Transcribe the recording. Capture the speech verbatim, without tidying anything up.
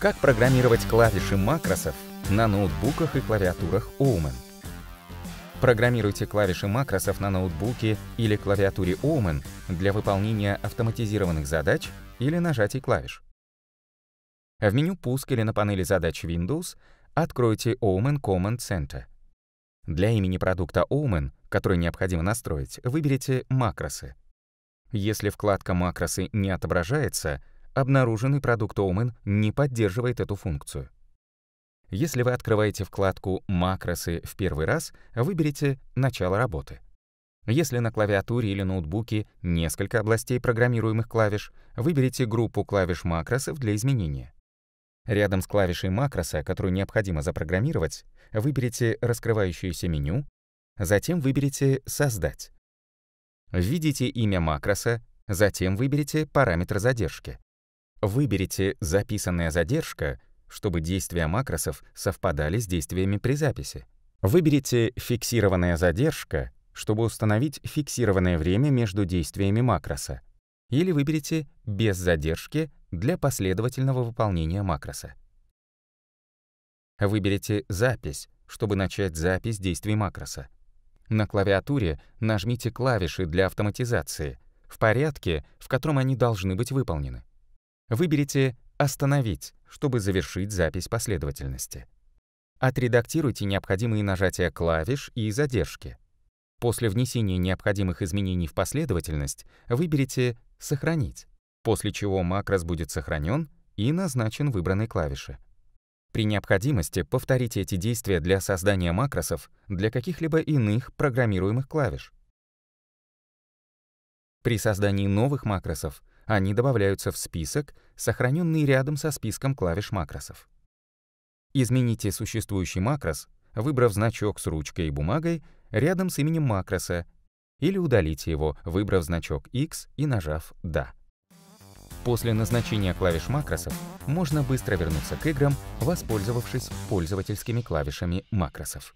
Как программировать клавиши макросов на ноутбуках и клавиатурах оумен? Программируйте клавиши макросов на ноутбуке или клавиатуре оумен для выполнения автоматизированных задач или нажатий клавиш. В меню «Пуск» или на панели задач Windows откройте оумен Command Center. Для имени продукта оумен, который необходимо настроить, выберите «Макросы». Если вкладка «Макросы» не отображается, обнаруженный продукт оумен не поддерживает эту функцию. Если вы открываете вкладку «Макросы» в первый раз, выберите «Начало работы». Если на клавиатуре или ноутбуке несколько областей программируемых клавиш, выберите группу клавиш макросов для изменения. Рядом с клавишей макроса, которую необходимо запрограммировать, выберите раскрывающееся меню, затем выберите «Создать». Введите имя макроса, затем выберите параметр задержки. Выберите «Записанная задержка», чтобы действия макросов совпадали с действиями при записи. Выберите «Фиксированная задержка», чтобы установить фиксированное время между действиями макроса. Или выберите «Без задержки» для последовательного выполнения макроса. Выберите «Запись», чтобы начать запись действий макроса. На клавиатуре нажмите клавиши для автоматизации в порядке, в котором они должны быть выполнены. Выберите «Остановить», чтобы завершить запись последовательности. Отредактируйте необходимые нажатия клавиш и задержки. После внесения необходимых изменений в последовательность выберите «Сохранить», после чего макрос будет сохранен и назначен выбранной клавиши. При необходимости повторите эти действия для создания макросов для каких-либо иных программируемых клавиш. При создании новых макросов они добавляются в список, сохраненный рядом со списком клавиш макросов. Измените существующий макрос, выбрав значок с ручкой и бумагой рядом с именем макроса, или удалите его, выбрав значок X и нажав «Да». После назначения клавиш макросов можно быстро вернуться к играм, воспользовавшись пользовательскими клавишами макросов.